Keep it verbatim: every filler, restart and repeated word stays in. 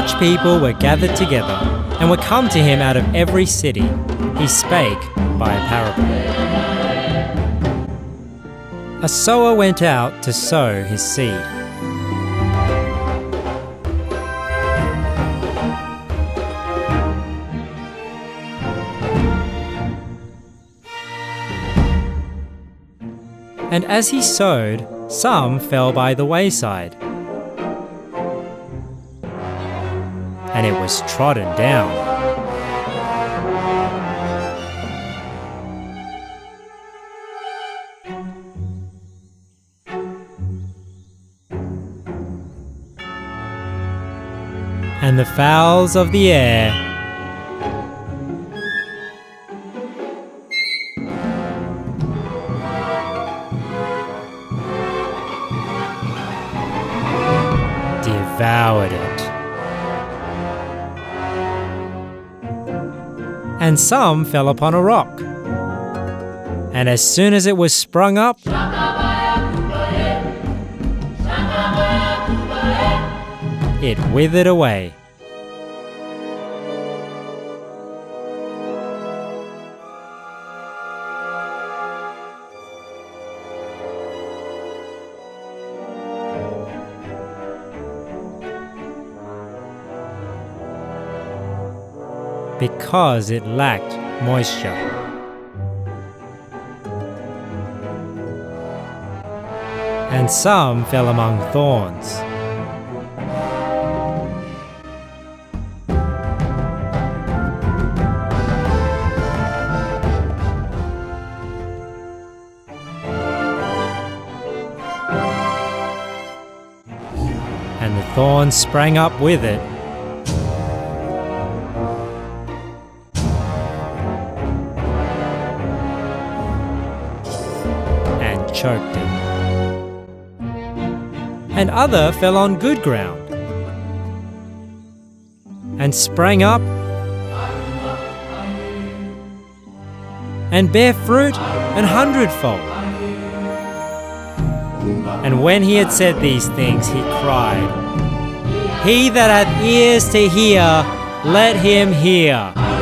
much people were gathered together, and were come to him out of every city. He spake by a parable. A sower went out to sow his seed. And as he sowed, some fell by the wayside, and it was trodden down, and the fowls of the air devoured it. And some fell upon a rock, and as soon as it was sprung up, it withered away. Because it lacked moisture. And some fell among thorns, and the thorns sprang up with it and choked it. And other fell on good ground, and sprang up, and bare fruit an hundredfold. And when he had said these things, he cried, "He that hath ears to hear, let him hear."